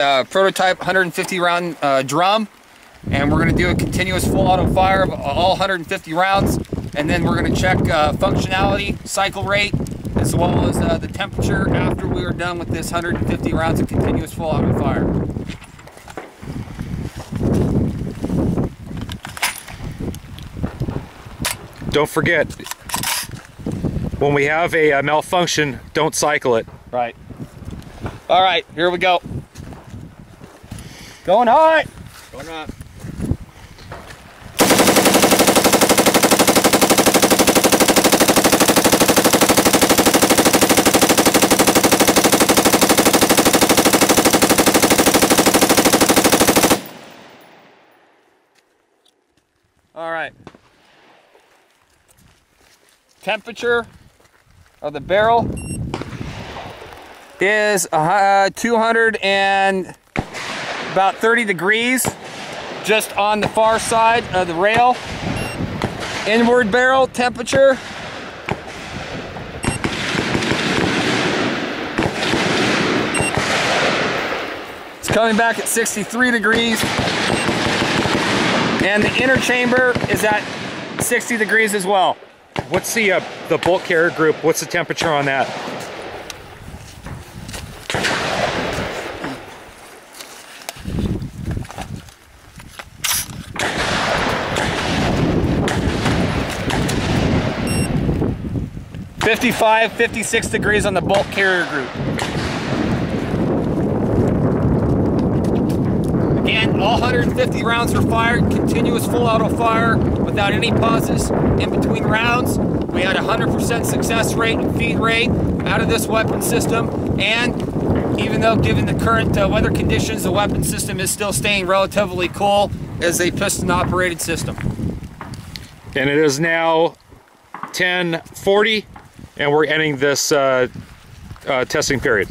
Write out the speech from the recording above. Prototype 150 round drum, and we're going to do a continuous full auto fire of all 150 rounds, and then we're going to check functionality, cycle rate, as well as the temperature after we are done with this 150 rounds of continuous full auto fire. Don't forget, when we have a malfunction, don't cycle it. Right. All right, here we go. Going hot! Going hot. All right. Temperature of the barrel is 200 and about 30 degrees, just on the far side of the rail. Inward barrel temperature. It's coming back at 63 degrees. And the inner chamber is at 60 degrees as well. What's the bolt carrier group? What's the temperature on that? .55, .56 degrees on the bolt carrier group. Again, all 150 rounds were fired, continuous full auto fire without any pauses in between rounds. We had 100% success rate and feed rate out of this weapon system, and even though given the current weather conditions, the weapon system is still staying relatively cool as a piston operated system. And it is now 10:40. And we're ending this testing period.